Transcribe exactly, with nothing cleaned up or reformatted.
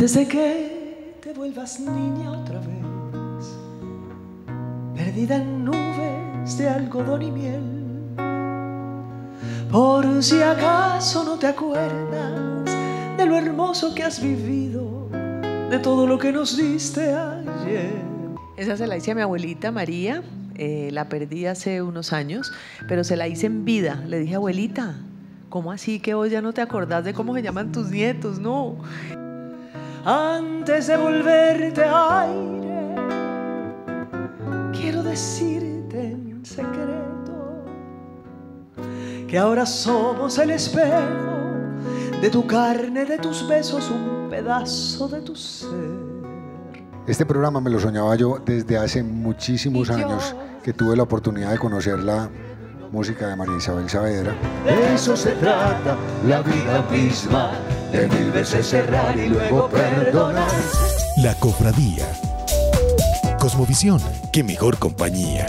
antes de que te vuelvas niña otra vez, perdida en nubes de algodón y miel. Por si acaso no te acuerdas de lo hermoso que has vivido, de todo lo que nos diste ayer. Esa se la hice a mi abuelita María, eh, la perdí hace unos años, pero se la hice en vida. Le dije, abuelita, ¿cómo así que hoy ya no te acordás de cómo se llaman tus nietos? No. Antes de volverte aire, quiero decirte en secreto que ahora somos el espejo de tu carne, de tus besos, un pedazo de tu ser. Este programa me lo soñaba yo desde hace muchísimos años, que tuve la oportunidad de conocerla. Música de María Isabel Saavedra. De eso se trata la vida misma, de mil veces errar y luego perdonar. La Cofradía Cosmovisión, qué mejor compañía.